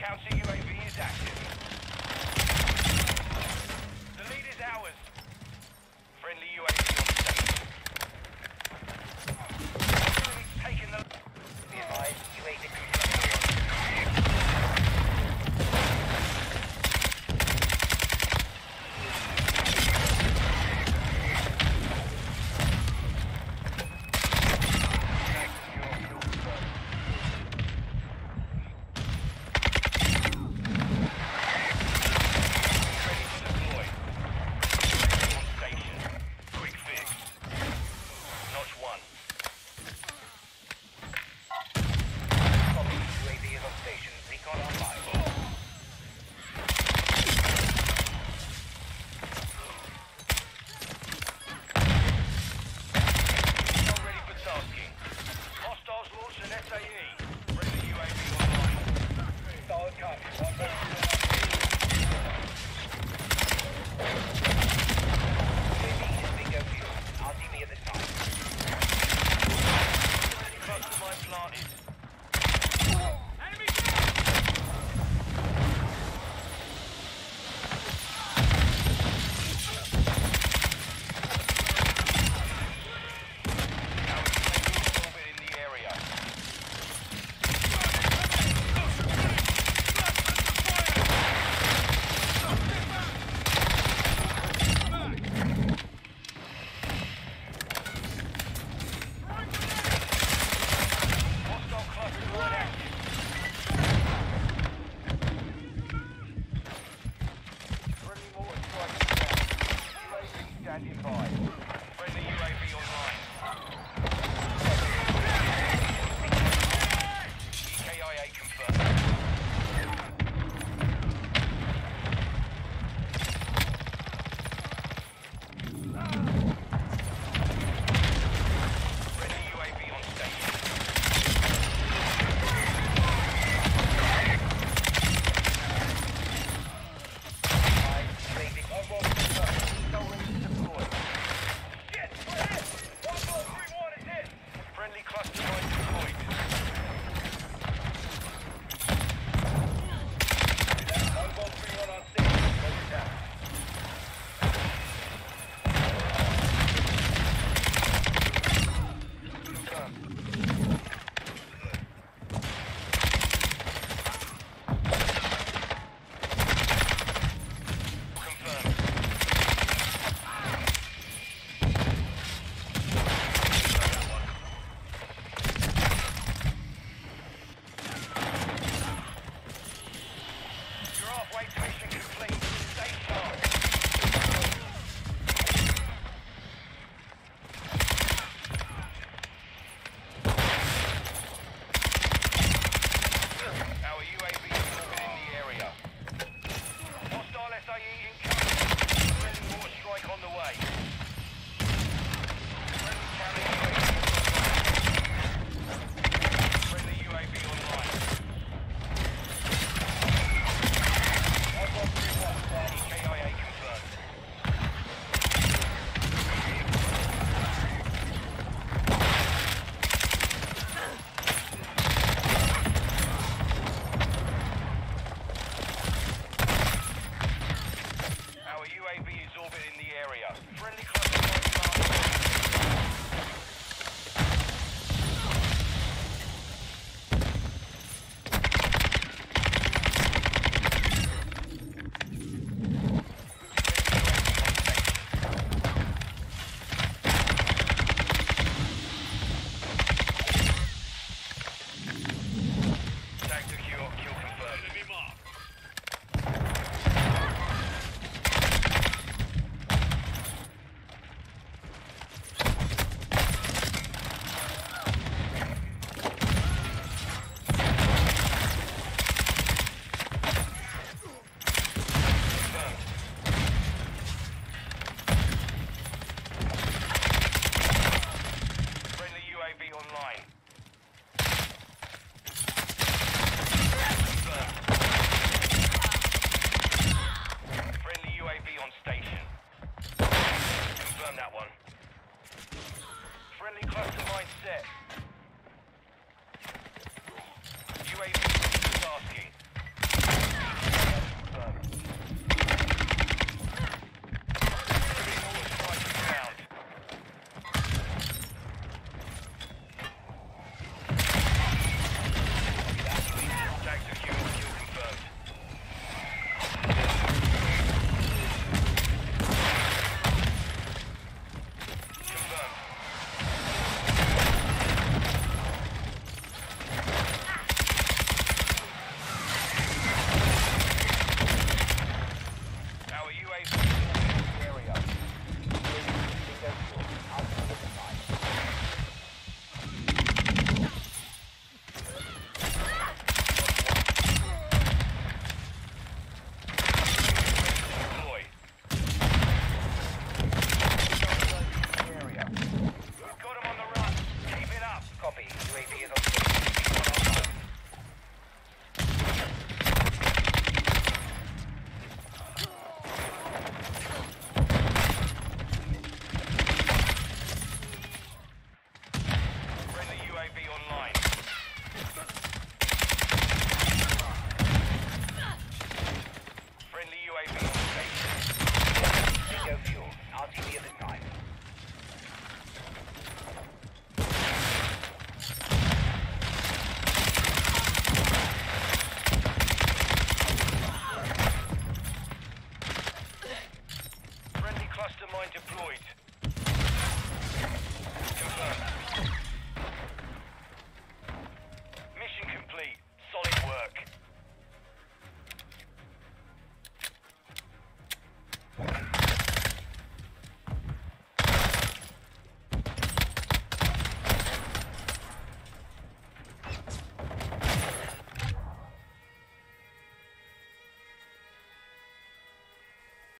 Counter UAV is active. The lead is ours. Friendly UAV on station. Enemy's taken the... Be advised, UAV Enemy is on the